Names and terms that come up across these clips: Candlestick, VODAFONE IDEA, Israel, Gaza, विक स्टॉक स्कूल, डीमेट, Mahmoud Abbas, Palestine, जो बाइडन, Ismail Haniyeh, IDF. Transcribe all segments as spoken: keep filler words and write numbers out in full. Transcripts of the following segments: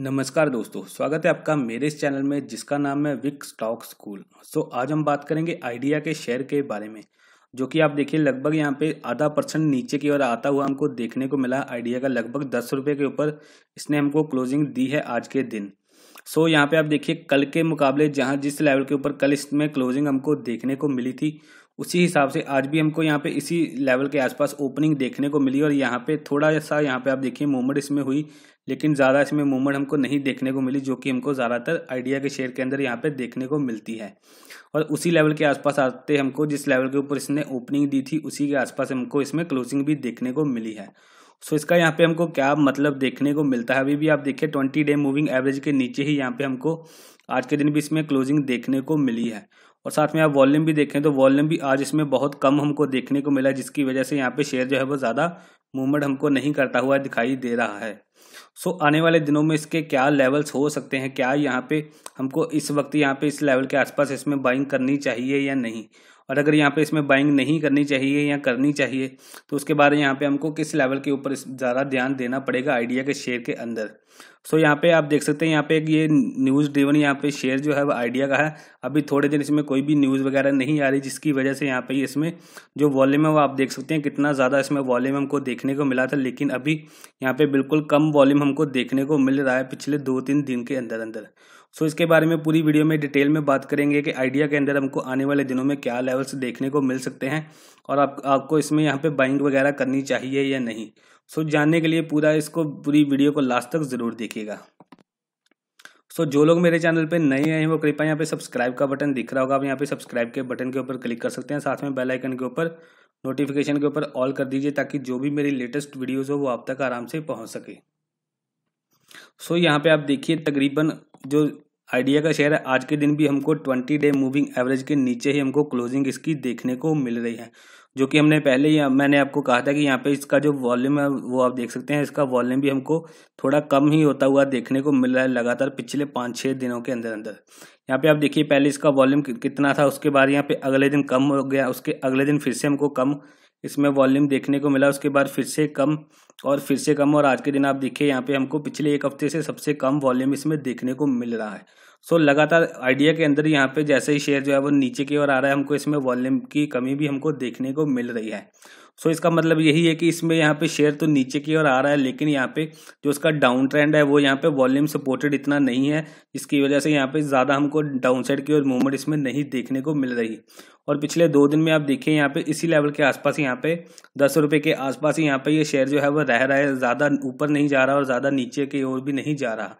नमस्कार दोस्तों, स्वागत है आपका मेरे इस चैनल में जिसका नाम है विक स्टॉक स्कूल। सो आज हम बात करेंगे आइडिया के शेयर के बारे में, जो कि आप देखिए लगभग यहाँ पे आधा परसेंट नीचे की ओर आता हुआ हमको देखने को मिला। आइडिया का लगभग दस रुपये के ऊपर इसने हमको क्लोजिंग दी है आज के दिन। सो यहाँ पे आप देखिए कल के मुकाबले जहाँ जिस लेवल के ऊपर कल इसमें क्लोजिंग हमको देखने को मिली थी, उसी हिसाब से आज भी हमको यहाँ पे इसी लेवल के आसपास ओपनिंग देखने को मिली और यहाँ पे थोड़ा सा यहाँ पे आप देखिए मूवमेंट इसमें हुई, लेकिन ज़्यादा इसमें मूवमेंट हमको नहीं देखने को मिली, जो कि हमको ज़्यादातर आइडिया के शेयर के अंदर यहाँ पे देखने को मिलती है। और उसी लेवल के आसपास आते हमको जिस लेवल के ऊपर इसने ओपनिंग दी थी, उसी के आसपास हमको इसमें क्लोजिंग भी देखने को मिली है। सो इसका यहाँ पे हमको क्या मतलब देखने को मिलता है, अभी भी आप देखिए ट्वेंटी डे मूविंग एवरेज के नीचे ही यहाँ पे हमको आज के दिन भी इसमें क्लोजिंग देखने को मिली है। और साथ में आप वॉल्यूम भी देखें तो वॉल्यूम भी आज इसमें बहुत कम हमको देखने को मिला, जिसकी वजह से यहाँ पे शेयर जो है वो ज़्यादा मूवमेंट हमको नहीं करता हुआ दिखाई दे रहा है। सो आने वाले दिनों में इसके क्या लेवल्स हो सकते हैं, क्या यहाँ पे हमको इस वक्त यहाँ पे इस लेवल के आसपास इसमें बाइंग करनी चाहिए या नहीं, और अगर यहाँ पे इसमें बाइंग नहीं करनी चाहिए या करनी चाहिए तो उसके बारे में यहाँ पे हमको किस लेवल के ऊपर ज़्यादा ध्यान देना पड़ेगा आइडिया के शेयर के अंदर। सो so, यहाँ पे आप देख सकते हैं यहाँ पे एक ये न्यूज़ ड्रिवन यहाँ पे शेयर जो है वो आइडिया का है। अभी थोड़े दिन इसमें कोई भी न्यूज़ वगैरह नहीं आ रही, जिसकी वजह से यहाँ पे इसमें जो वॉल्यूम है वो आप देख सकते हैं कितना ज़्यादा इसमें वॉल्यूम हमको देखने को मिला था, लेकिन अभी यहाँ पे बिल्कुल कम वॉल्यूम हमको देखने को मिल रहा है पिछले दो तीन दिन के अंदर अंदर। सो so, इसके बारे में पूरी वीडियो में डिटेल में बात करेंगे कि आइडिया के अंदर हमको आने वाले दिनों में क्या लेवल्स देखने को मिल सकते हैं और आप, आपको इसमें यहाँ पे बाइंग वगैरह करनी चाहिए या नहीं। सो so, जानने के लिए पूरा इसको पूरी वीडियो को लास्ट तक ज़रूर देखिएगा। सो so, जो लोग मेरे चैनल पे नए आए हैं वो कृपया यहाँ पे सब्सक्राइब का बटन दिख रहा होगा, आप यहाँ पे सब्सक्राइब के बटन के ऊपर क्लिक कर सकते हैं। साथ में बेल आइकन के ऊपर नोटिफिकेशन के ऊपर ऑल कर दीजिए ताकि जो भी मेरी लेटेस्ट वीडियोज़ हो वो आप तक आराम से पहुँच सके। सो so, यहाँ पे आप देखिए तकरीबन जो आइडिया का शेयर है आज के दिन भी हमको ट्वेंटी डे मूविंग एवरेज के नीचे ही हमको क्लोजिंग इसकी देखने को मिल रही है, जो कि हमने पहले ही मैंने आपको कहा था कि यहाँ पे इसका जो वॉल्यूम है वो आप देख सकते हैं, इसका वॉल्यूम भी हमको थोड़ा कम ही होता हुआ देखने को मिल रहा है लगातार पिछले पाँच छः दिनों के अंदर अंदर। यहाँ पे आप देखिए पहले इसका वॉल्यूम कितना था, उसके बाद यहाँ पे अगले दिन कम हो गया, उसके अगले दिन फिर से हमको कम इसमें वॉल्यूम देखने को मिला, उसके बाद फिर से कम और फिर से कम, और आज के दिन आप देखिए यहाँ पे हमको पिछले एक हफ्ते से सबसे कम वॉल्यूम इसमें देखने को मिल रहा है। सो so, लगातार आइडिया के अंदर यहाँ पे जैसे ही शेयर जो है वो नीचे की ओर आ रहा है हमको इसमें वॉल्यूम की कमी भी हमको देखने को मिल रही है। सो so, इसका मतलब यही है कि इसमें यहाँ पे शेयर तो नीचे की ओर आ रहा है, लेकिन यहाँ पे जो उसका डाउन ट्रेंड है वो यहाँ पे वॉल्यूम सपोर्टेड इतना नहीं है, जिसकी वजह से यहाँ पे ज़्यादा हमको डाउन साइड की ओर मूवमेंट इसमें नहीं देखने को मिल रही। और पिछले दो दिन में आप देखिए यहाँ पे इसी लेवल के आसपास यहाँ पे दस रुपये के आसपास यहाँ पे ये शेयर जो है वो रह रहा है, ज़्यादा ऊपर नहीं जा रहा और ज़्यादा नीचे की ओर भी नहीं जा रहा।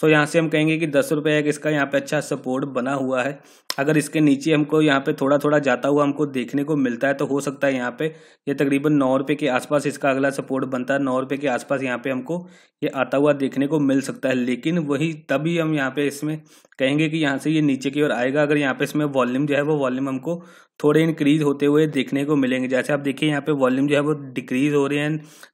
सो so, यहाँ से हम कहेंगे कि दस रुपये एक इसका यहाँ पे अच्छा सपोर्ट बना हुआ है। अगर इसके नीचे हमको यहाँ पे थोड़ा थोड़ा जाता हुआ हमको देखने को मिलता है तो हो सकता है यहाँ पे ये यह तकरीबन नौ रुपये के आसपास इसका अगला सपोर्ट बनता है, नौ रुपये के आसपास यहाँ पे हमको ये आता हुआ देखने को मिल सकता है। लेकिन वही तभी हम यहाँ पे इसमें कहेंगे कि यहाँ से ये यह नीचे की ओर आएगा अगर यहाँ पे इसमें वॉल्यूम जो है वो वॉल्यूम हमको थोड़े इंक्रीज होते हुए देखने को मिलेंगे। जैसे आप देखिए यहाँ पे वॉल्यूम जो है वो डिक्रीज हो रहे हैं,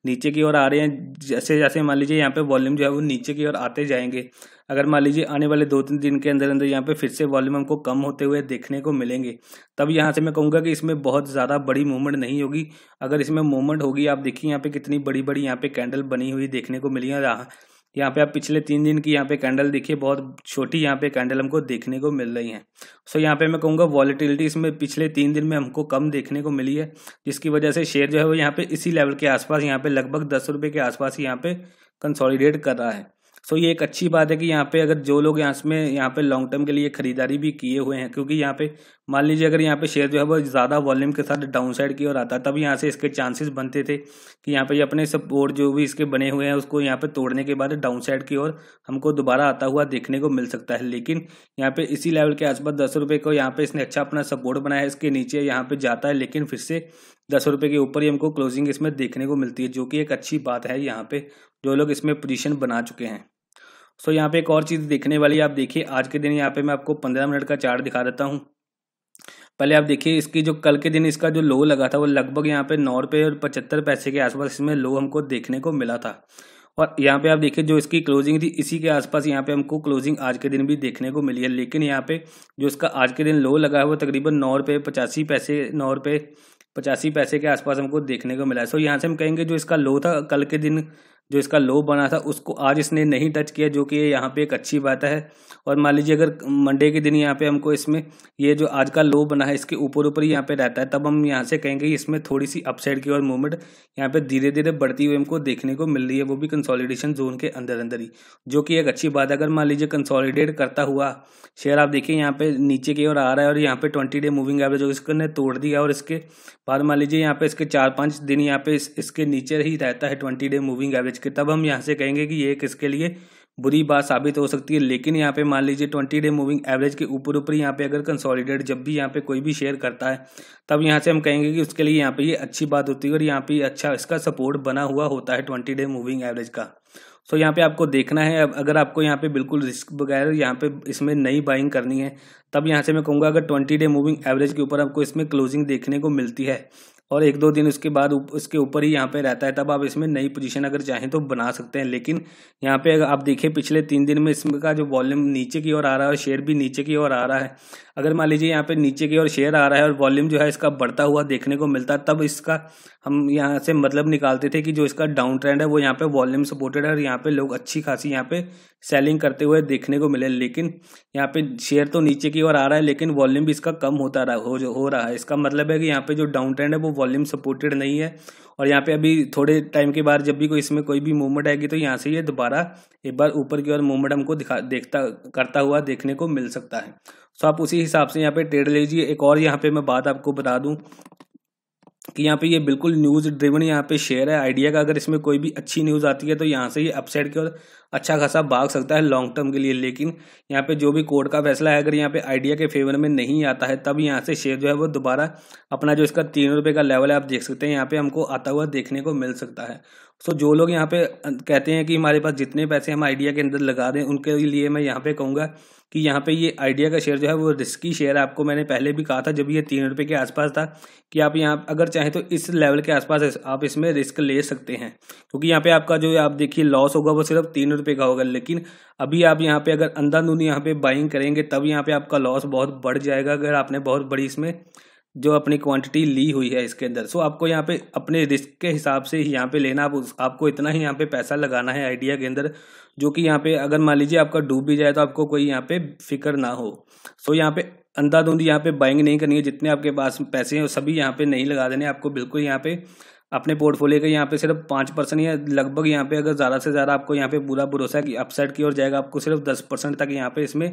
नीचे की ओर आ रहे हैं, जैसे जैसे मान लीजिए यहाँ पे वॉल्यूम जो है वो नीचे की ओर आते जाएंगे। अगर मान लीजिए आने वाले दो तीन दिन के अंदर अंदर यहाँ पे फिर से वॉल्यूम हमको कम होते हुए देखने को मिलेंगे, तब यहाँ से मैं कहूँगा कि इसमें बहुत ज़्यादा बड़ी मूवमेंट नहीं होगी। अगर इसमें मूवमेंट होगी, आप देखिए यहाँ पे कितनी बड़ी बड़ी यहाँ पे कैंडल बनी हुई देखने को मिली है। यहाँ पे आप पिछले तीन दिन की यहाँ पे कैंडल देखिए, बहुत छोटी यहाँ पे कैंडल हमको देखने को मिल रही है। सो यहाँ पे मैं कहूँगा वॉलेटिलिटी इसमें पिछले तीन दिन में हमको कम देखने को मिली है, जिसकी वजह से शेयर जो है वो यहाँ पे इसी लेवल के आसपास यहाँ पे लगभग दस रुपये के आसपास यहाँ पे कंसोलिडेट कर रहा है। सो so, ये एक अच्छी बात है कि यहाँ पे अगर जो लोग यहाँ इसमें यहाँ पे लॉन्ग टर्म के लिए खरीदारी भी किए हुए हैं, क्योंकि यहाँ पे मान लीजिए अगर यहाँ पे शेयर जो है वो ज़्यादा वॉल्यूम के साथ डाउन साइड की ओर आता तब यहाँ से इसके चांसेस बनते थे कि यहाँ पे ये अपने सपोर्ट जो भी इसके बने हुए हैं उसको यहाँ पे तोड़ने के बाद डाउन साइड की ओर हमको दोबारा आता हुआ देखने को मिल सकता है। लेकिन यहाँ पे इसी लेवल के आसपास दस रुपये को यहाँ पे इसने अच्छा अपना सपोर्ट बनाया है, इसके नीचे यहाँ पे जाता है लेकिन फिर से दस रुपये के ऊपर ही हमको क्लोजिंग इसमें देखने को मिलती है, जो कि एक अच्छी बात है यहाँ पे जो लोग इसमें पोजीशन बना चुके हैं। सो यहाँ पे एक और चीज़ देखने वाली है, आप देखिए आज के दिन यहाँ पे मैं आपको पंद्रह मिनट का चार्ट दिखा देता हूँ। पहले आप देखिए इसकी जो कल के दिन इसका जो लो लगा था वो लगभग यहाँ पे नौ रुपये और पचहत्तर पैसे के आसपास इसमें लो हमको देखने को मिला था, और यहाँ पे आप देखिए जो इसकी क्लोजिंग थी इसी के आसपास यहाँ पे हमको क्लोजिंग आज के दिन भी देखने को मिली है। लेकिन यहाँ पे जो इसका आज के दिन लो लगा है वो तकरीबन नौ रुपये पचासी पैसे नौ रुपये पचासी पैसे के आसपास हमको देखने को मिला है। सो यहाँ से हम कहेंगे जो इसका लो था कल के दिन जो इसका लो बना था उसको आज इसने नहीं टच किया, जो कि यहाँ पे एक अच्छी बात है। और मान लीजिए अगर मंडे के दिन यहाँ पे हमको इसमें ये जो आज का लो बना है इसके ऊपर ऊपर ही यहाँ पे रहता है, तब हम यहाँ से कहेंगे इसमें थोड़ी सी अपसाइड की ओर मूवमेंट यहाँ पे धीरे धीरे बढ़ती हुई हमको देखने को मिल रही है, वो भी कंसोलिडेशन जोन के अंदर अंदर ही, जो कि एक अच्छी बात है। अगर मान लीजिए कंसोलिडेट करता हुआ शेयर आप देखिए यहाँ पे नीचे की ओर आ रहा है और यहाँ पे ट्वेंटी डे मूविंग एवरेज इसने तोड़ दिया, और इसके बाद मान लीजिए यहाँ पे इसके चार पाँच दिन यहाँ पे इसके नीचे ही रहता है ट्वेंटी डे मूविंग एवरेज के, तब हम यहाँ से कहेंगे कि ये किसके लिए बुरी बात साबित हो सकती है। लेकिन यहाँ पे मान लीजिए ट्वेंटी डे मूविंग एवरेज के ऊपर ऊपर यहाँ पे अगर कंसोलिडेट जब भी यहाँ पे कोई भी शेयर करता है, तब यहाँ से हम कहेंगे कि उसके लिए यहाँ पे ये अच्छी बात होती है और यहाँ पे अच्छा इसका सपोर्ट बना हुआ होता है ट्वेंटी डे मूविंग एवरेज का। सो so, यहाँ पे आपको देखना है। अब अगर आपको यहाँ पे बिल्कुल रिस्क वगैरह यहाँ पे इसमें नई बाइंग करनी है, तब यहाँ से मैं कहूँगा अगर ट्वेंटी डे मूविंग एवरेज के ऊपर आपको इसमें क्लोजिंग देखने को मिलती है और एक दो दिन उसके बाद उसके ऊपर ही यहाँ पे रहता है, तब आप इसमें नई पोजीशन अगर चाहें तो बना सकते हैं। लेकिन यहाँ पे आप देखिए पिछले तीन दिन में इसमें का जो वॉल्यूम नीचे की ओर आ रहा है और शेयर भी नीचे की ओर आ रहा है, अगर मान लीजिए यहाँ पे नीचे की ओर शेयर आ रहा है और वॉल्यूम जो है इसका बढ़ता हुआ देखने को मिलता, तब इसका हम यहाँ से मतलब निकालते थे कि जो इसका डाउन ट्रेंड है वो यहाँ पे वॉल्यूम सपोर्टेड है और यहाँ पे लोग अच्छी खासी यहाँ पे सेलिंग करते हुए देखने को मिले। लेकिन यहाँ पे शेयर तो नीचे की ओर आ रहा है लेकिन वॉल्यूम भी इसका कम होता रहा हो, जो हो रहा है, इसका मतलब है कि यहाँ पे जो डाउन ट्रेंड है वो वॉल्यूम सपोर्टेड नहीं है। और यहाँ पे अभी थोड़े टाइम के बाद जब भी कोई इसमें कोई भी मूवमेंट आएगी तो यहाँ से ये दोबारा एक बार ऊपर की ओर मूवमेंट हमको दिखा देखता करता हुआ देखने को मिल सकता है। सो आप उसी हिसाब से यहाँ पे ट्रेड लीजिए। एक और यहाँ पे मैं बात आपको बता दूँ कि यहाँ पे ये बिल्कुल न्यूज़ ड्रिवन यहाँ पे शेयर है आइडिया का। अगर इसमें कोई भी अच्छी न्यूज़ आती है तो यहाँ से ये अपसाइड की ओर अच्छा खासा भाग सकता है लॉन्ग टर्म के लिए। लेकिन यहाँ पे जो भी कोर्ट का फैसला है अगर यहाँ पे आइडिया के फेवर में नहीं आता है, तब यहाँ से शेयर जो है वो दोबारा अपना जो इसका तीन रुपये का लेवल है आप देख सकते हैं यहाँ पे हमको आता हुआ देखने को मिल सकता है। सो जो लोग यहाँ पे कहते हैं कि हमारे पास जितने पैसे हम आइडिया के अंदर लगा दें, उनके लिए मैं यहाँ पे कहूँगा कि यहाँ पे ये आइडिया का शेयर जो है वो रिस्की शेयर है। आपको मैंने पहले भी कहा था जब ये तीन रुपये के आसपास था कि आप यहाँ अगर चाहें तो इस लेवल के आसपास आप इसमें रिस्क ले सकते हैं, क्योंकि यहाँ पे आपका जो आप देखिए लॉस होगा वो सिर्फ तीन रुपये का होगा। लेकिन अभी आप यहाँ पे अगर अंधाधुंध यहाँ पे बाइंग करेंगे तब यहाँ पे आपका लॉस बहुत बढ़ जाएगा, अगर आपने बहुत बड़ी इसमें जो अपनी क्वांटिटी ली हुई है इसके अंदर। सो आपको यहाँ पे अपने रिस्क के हिसाब से ही यहाँ पे लेना, आप आपको इतना ही यहाँ पे पैसा लगाना है आइडिया के अंदर, जो कि यहाँ पे अगर मान लीजिए आपका डूब भी जाए तो आपको कोई यहाँ पे फिक्र ना हो। सो यहाँ पे अंधाधुंध यहाँ पे बाइंग नहीं करनी है, जितने आपके पास पैसे हैं सभी यहाँ पे नहीं लगा देने। आपको बिल्कुल यहाँ पे अपने पोर्टफोलियो के यहाँ पे सिर्फ पाँच परसेंट या लगभग यहाँ पे अगर ज़्यादा से ज़्यादा आपको यहाँ पे पूरा भरोसा है कि अपसाइड की ओर जाएगा, आपको सिर्फ दस परसेंट तक यहाँ पे इसमें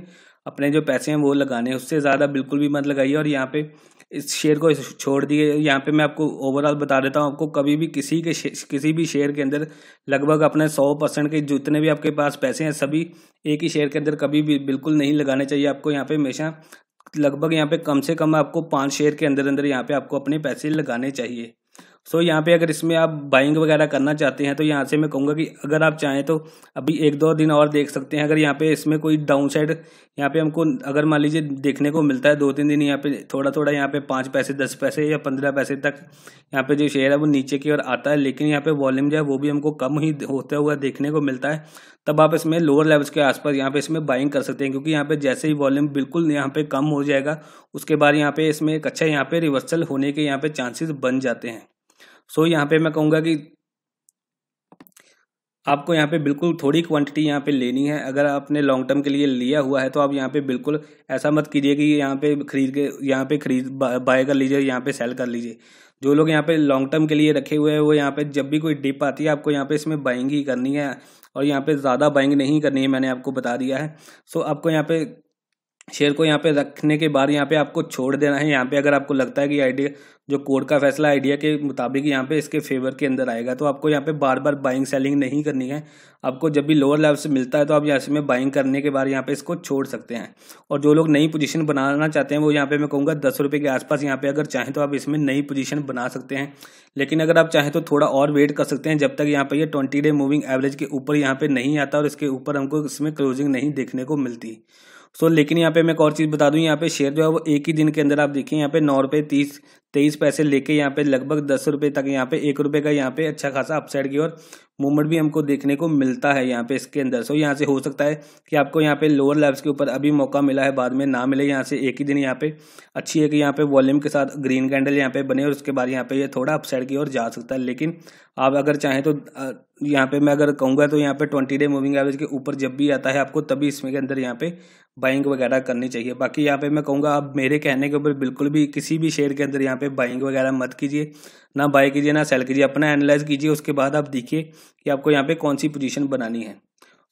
अपने जो पैसे हैं वो लगाने हैं, उससे ज़्यादा बिल्कुल भी मत लगाइए और यहाँ पे इस शेयर को छोड़ दिए। यहाँ पे मैं आपको ओवरऑल बता देता हूँ, आपको कभी भी किसी के किसी भी शेयर के अंदर लगभग अपने सौ परसेंट के जितने भी आपके पास पैसे हैं सभी एक ही शेयर के अंदर कभी भी बिल्कुल नहीं लगाने चाहिए। आपको यहाँ पे हमेशा लगभग यहाँ पे कम से कम आपको पाँच शेयर के अंदर अंदर यहाँ पे आपको अपने पैसे लगाने चाहिए। सो so, यहाँ पे अगर इसमें आप बाइंग वगैरह करना चाहते हैं तो यहाँ से मैं कहूँगा कि अगर आप चाहें तो अभी एक दो दिन और देख सकते हैं। अगर यहाँ पे इसमें कोई डाउन साइड यहाँ पे हमको अगर मान लीजिए देखने को मिलता है दो तीन दिन यहाँ पे थोड़ा थोड़ा यहाँ पे पाँच पैसे दस पैसे या पंद्रह पैसे तक यहाँ पे जो शेयर है वो नीचे की ओर आता है, लेकिन यहाँ पे वॉल्यूम जो है वो भी हमको कम ही होता हुआ देखने को मिलता है, तब आप इसमें लोअर लेवल्स के आसपास यहाँ पे इसमें बाइंग कर सकते हैं। क्योंकि यहाँ पे जैसे ही वॉल्यूम बिल्कुल यहाँ पे कम हो जाएगा उसके बाद यहाँ पे इसमें एक अच्छा यहाँ पे रिवर्सल होने के यहाँ पे चांसेस बन जाते हैं। सो so, यहाँ पे मैं कहूँगा कि आपको यहाँ पे बिल्कुल थोड़ी क्वांटिटी यहाँ पे लेनी है। अगर आपने लॉन्ग टर्म के लिए लिया हुआ है तो आप यहाँ पे बिल्कुल ऐसा मत कीजिए कि यहाँ पे खरीद के यहाँ पे खरीद बाय कर लीजिए यहाँ पे सेल कर लीजिए। जो लोग यहाँ पे लॉन्ग टर्म के लिए रखे हुए हैं वो यहाँ पे जब भी कोई डिप आती है आपको यहाँ पे इसमें बाइंग ही करनी है और यहाँ पे ज़्यादा बाइंग नहीं करनी है, मैंने आपको बता दिया है। सो so, आपको यहाँ पे शेयर को यहाँ पे रखने के बाद यहाँ पे आपको छोड़ देना है। यहाँ पे अगर आपको लगता है कि आइडिया जो कोर्ट का फैसला आइडिया के मुताबिक यहाँ पे इसके फेवर के अंदर आएगा तो आपको यहाँ पे बार बार बाइंग सेलिंग नहीं करनी है। आपको जब भी लोअर लेवल से मिलता है तो आप यहाँ से में बाइंग करने के बाद यहाँ पे इसको छोड़ सकते हैं। और जो लोग नई पोजीशन बनाना चाहते हैं वो यहाँ पे मैं कहूँगा दस रुपये के आसपास यहाँ पे अगर चाहें तो आप इसमें नई पोजीशन बना सकते हैं। लेकिन अगर आप चाहें तो थोड़ा और वेट कर सकते हैं जब तक यहाँ पे ये ट्वेंटी डे मूविंग एवरेज के ऊपर यहाँ पे नहीं आता और इसके ऊपर हमको इसमें क्लोजिंग नहीं देखने को मिलती। सो so, लेकिन यहाँ पे मैं एक और चीज़ बता दूँ, यहाँ पे शेयर जो है वो एक ही दिन के अंदर आप देखिए यहाँ पे नौ रुपये तीस तेईस पैसे लेके यहाँ पे लगभग दस रुपये तक यहाँ पे एक रुपये का यहाँ पे अच्छा खासा अपसाइड की ओर मूवमेंट भी हमको देखने को मिलता है यहाँ पे इसके अंदर। सो यहाँ से हो सकता है कि आपको यहाँ पे लोअर लेवल्स के ऊपर अभी मौका मिला है, बाद में ना मिले। यहाँ से एक ही दिन यहाँ पे अच्छी है कि यहाँ पे वॉल्यूम के साथ ग्रीन कैंडल यहाँ पे बने और उसके बाद यहाँ पे ये थोड़ा अपसाइड की ओर जा सकता है। लेकिन आप अगर चाहें तो यहाँ पे मैं अगर कहूँगा तो यहाँ पे ट्वेंटी डे मूविंग एवरेज के ऊपर जब भी आता है आपको तभी इसमें के अंदर यहाँ पे बाइंग वगैरह करनी चाहिए। बाकी यहाँ पे मैं कहूँगा आप मेरे कहने के ऊपर बिल्कुल भी किसी भी शेयर के अंदर यहाँ पे बाइंग वगैरह मत कीजिए, ना बाय कीजिए ना सेल कीजिए, अपना एनालाइज कीजिए। उसके बाद आप देखिए कि आपको यहाँ पे कौन सी पोजीशन बनानी है।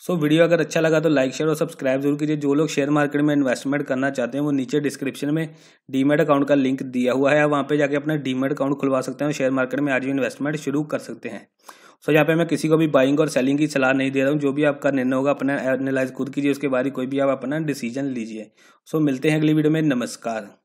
सो वीडियो अगर अच्छा लगा तो लाइक शेयर और सब्सक्राइब जरूर कीजिए। जो लोग शेयर मार्केट में इन्वेस्टमेंट करना चाहते हैं वो नीचे डिस्क्रिप्शन में डीमेट अकाउंट का लिंक दिया हुआ है, वहाँ पे जाके अपना डीमेट अकाउंट खुलवा सकते हैं और शेयर मार्केट में आज भी इन्वेस्टमेंट शुरू कर सकते हैं। सो यहाँ पे मैं किसी को भी बाइंग और सेलिंग की सलाह नहीं दे रहा हूँ, जो भी आपका निर्णय होगा अपना एनालाइज खुद कीजिए, उसके बाद ही कोई भी आप अपना डिसीजन लीजिए। सो मिलते हैं अगली वीडियो में, नमस्कार।